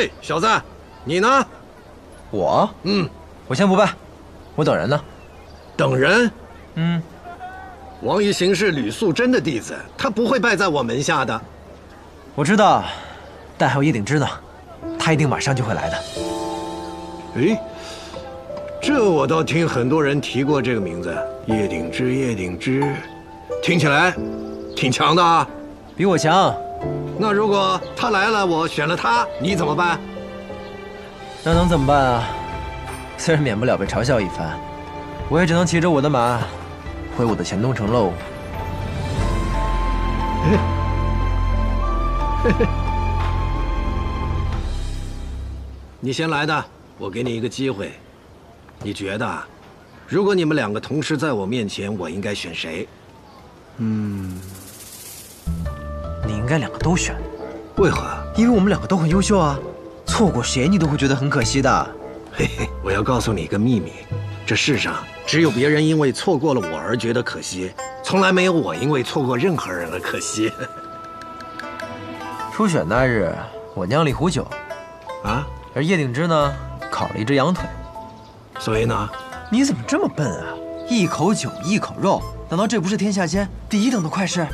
嘿，小子，你呢？我？嗯，我先不办，我等人呢。等人？嗯。王玉行是吕素贞的弟子，他不会败在我门下的。我知道，但还有叶鼎之呢，他一定马上就会来的。哎，这我倒听很多人提过这个名字，叶鼎之，叶鼎之，听起来挺强的啊，比我强。 那如果他来了，我选了他，你怎么办？那能怎么办啊？虽然免不了被嘲笑一番，我也只能骑着我的马，回我的乾东城喽。你先来的，我给你一个机会。你觉得，如果你们两个同时在我面前，我应该选谁？嗯。 你应该两个都选，为何？因为我们两个都很优秀啊，错过谁你都会觉得很可惜的。嘿嘿，我要告诉你一个秘密，这世上只有别人因为错过了我而觉得可惜，从来没有我因为错过任何人而可惜。初选那日，我酿了一壶酒，啊，而叶鼎之呢，烤了一只羊腿。所以呢？你怎么这么笨啊？一口酒，一口肉，难道这不是天下间第一等的快事？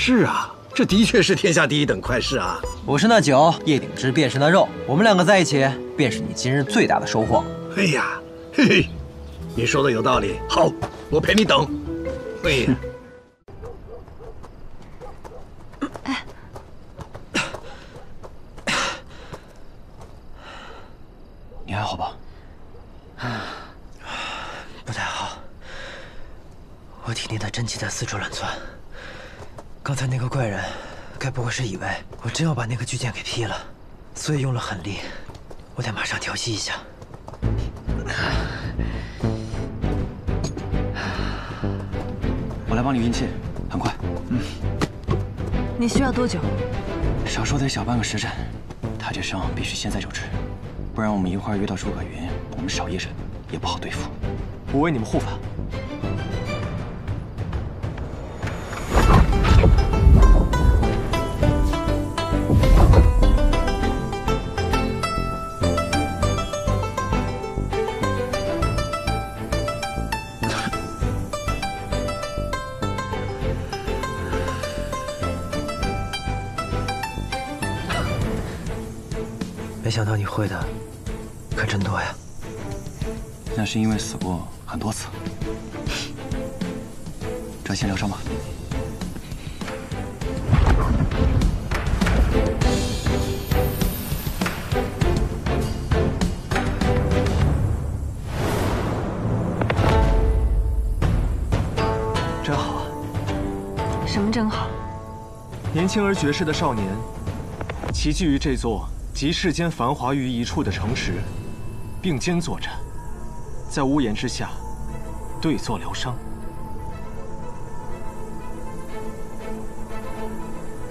是啊，这的确是天下第一等快事啊！我是那酒，叶鼎之便是那肉，我们两个在一起，便是你今日最大的收获。哎呀，嘿嘿，你说的有道理。好，我陪你等。哎呀，你还好吧？不太好，我体内的真气在四处乱窜。 刚才那个怪人，该不会是以为我真要把那个巨剑给劈了，所以用了狠力。我得马上调息一下。我来帮你运气，很快。嗯。你需要多久？少说得小半个时辰。他这伤必须现在就治，不然我们一会儿遇到楚可云，我们少一人也不好对付。我为你们护法。 没想到你会的可真多呀！那是因为死过很多次。专心疗伤吧。真好啊！什么真好？年轻而绝世的少年，齐聚于这座。 集世间繁华于一处的城池，并肩作战，在屋檐之下对坐疗伤。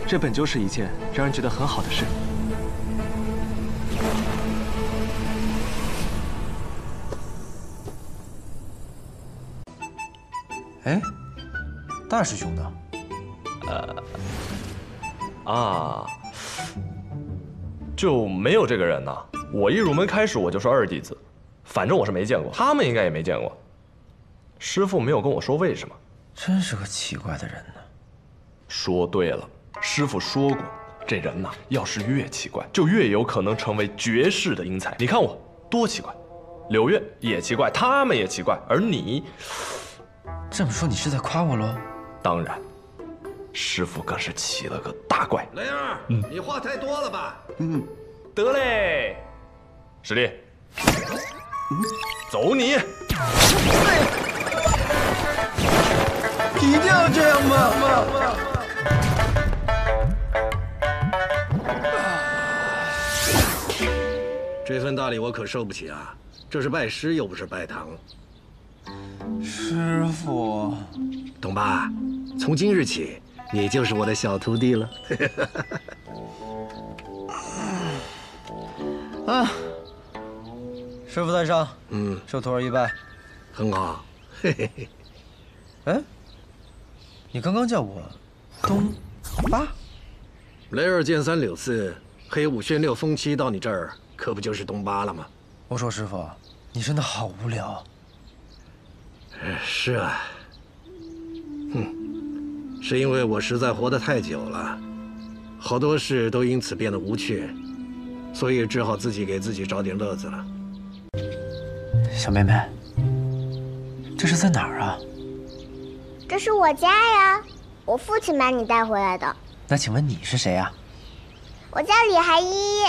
这本就是一件让人觉得很好的事。哎，大师兄呢？就没有这个人呐！我一入门开始我就是二弟子，反正我是没见过，他们应该也没见过。师父没有跟我说为什么，真是个奇怪的人呢。说对了，师父说过，这人呐，要是越奇怪，就越有可能成为绝世的英才。你看我多奇怪，柳月也奇怪，他们也奇怪，而你……这么说你是在夸我喽？当然。 师傅更是起了个大怪。雷儿，你话太多了吧？嗯，得嘞。实力，走你！一定要这样吗？这份大礼我可受不起啊！这是拜师又不是拜堂。师傅，懂吧？从今日起。 你就是我的小徒弟了。啊，师傅在上，受徒儿一拜，很好。嘿嘿嘿。哎，你刚刚叫我东八，雷二见三柳四，黑五训六风七到你这儿，可不就是东巴了吗？我说师傅，你真的好无聊。是啊，哼，是因为我实在活得太久了，好多事都因此变得无趣，所以只好自己给自己找点乐子了。小妹妹，这是在哪儿啊？这是我家呀，我父亲把你带回来的。那请问你是谁啊？ 我叫李孩一，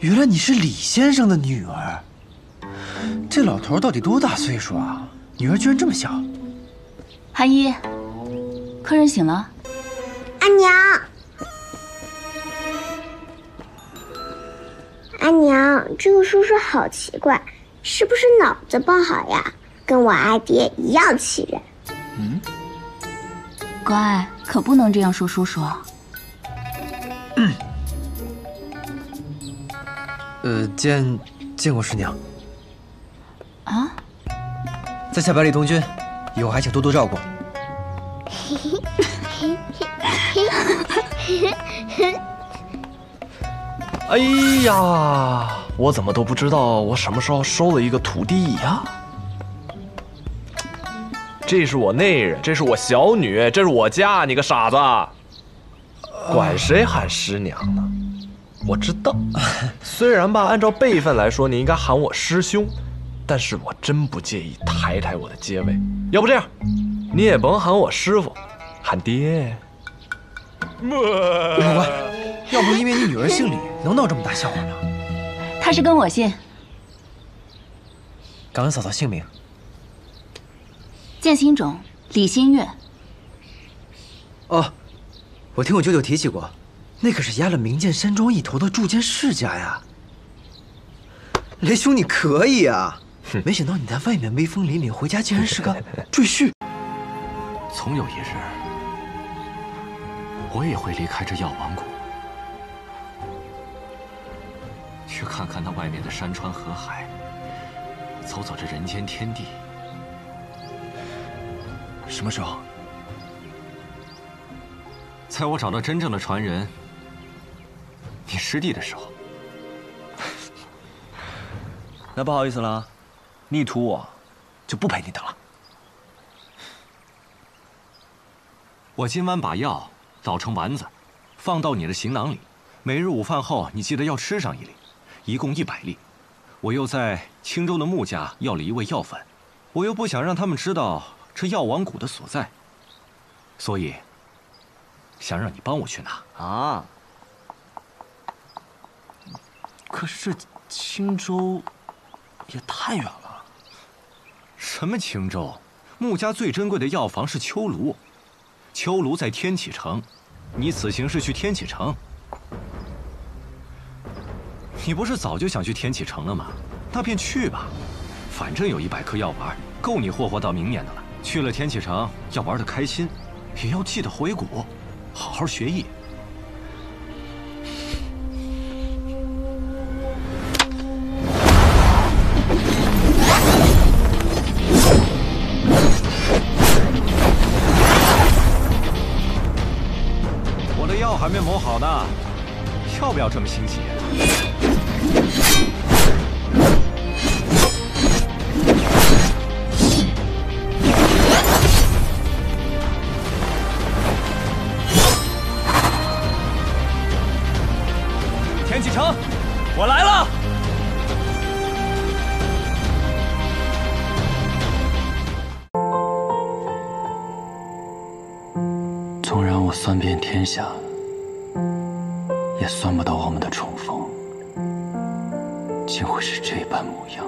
原来你是李先生的女儿。这老头到底多大岁数啊？女儿居然这么小。孩一，客人醒了。阿娘，阿娘，这个叔叔好奇怪，是不是脑子不好呀？跟我阿爹一样气人。嗯，乖，可不能这样说叔叔。嗯 见过师娘。啊，在下百里东君，以后还请多多照顾。哎呀，我怎么都不知道我什么时候收了一个徒弟呀？这是我内人，这是我小女，这是我家，你个傻子，管谁喊师娘呢？ 我知道，虽然吧，按照辈分来说，你应该喊我师兄，但是我真不介意抬抬我的阶位。要不这样，你也甭喊我师傅，喊爹。乖，要不因为你女儿姓李，能闹这么大笑话吗？他是跟我姓。感恩嫂嫂姓名。建新种，李新月。哦，我听我舅舅提起过。 那可是压了明鉴山庄一头的铸剑世家呀，雷兄你可以啊！没想到你在外面威风凛凛，回家竟然是个赘婿。总有一日，我也会离开这药王国，去看看那外面的山川河海，走走这人间天地。什么时候？在我找到真正的传人。 你师弟的时候，那不好意思了，逆徒我就不陪你等了。我今晚把药捣成丸子，放到你的行囊里。每日午饭后，你记得要吃上一粒，一共100粒。我又在青州的穆家要了一味药粉，我又不想让他们知道这药王谷的所在，所以想让你帮我去拿啊。 可是这青州也太远了。什么青州？穆家最珍贵的药房是秋庐，秋庐在天启城，你此行是去天启城。你不是早就想去天启城了吗？那便去吧，反正有100颗药丸，够你霍霍到明年的了。去了天启城要玩的开心，也要记得回谷，好好学艺。 还没磨好呢，要不要这么心急？天启城，我来了！纵然我算遍天下。 也算不到我们的重逢，竟会是这般模样。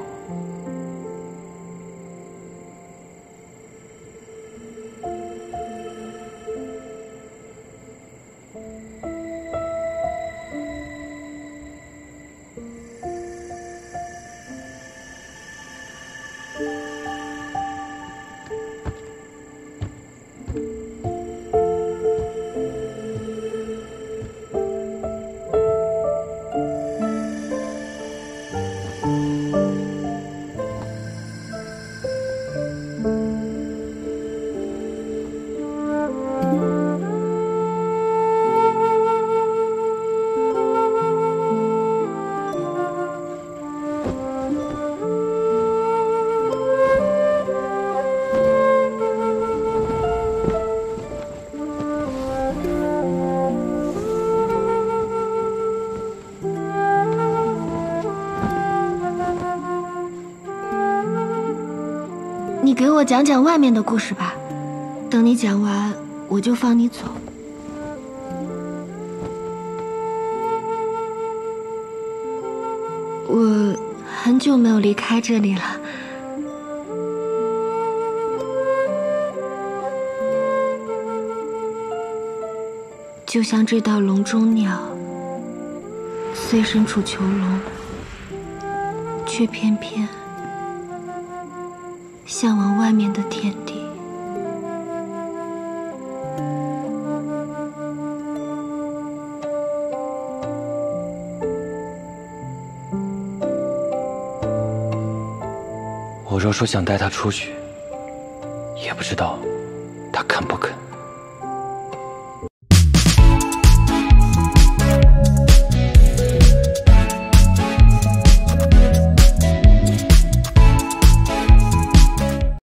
我讲讲外面的故事吧。等你讲完，我就放你走。我很久没有离开这里了。就像这道笼中鸟，虽身处囚笼，却偏偏向往外面的天地。 我若说想带他出去，也不知道他肯不肯。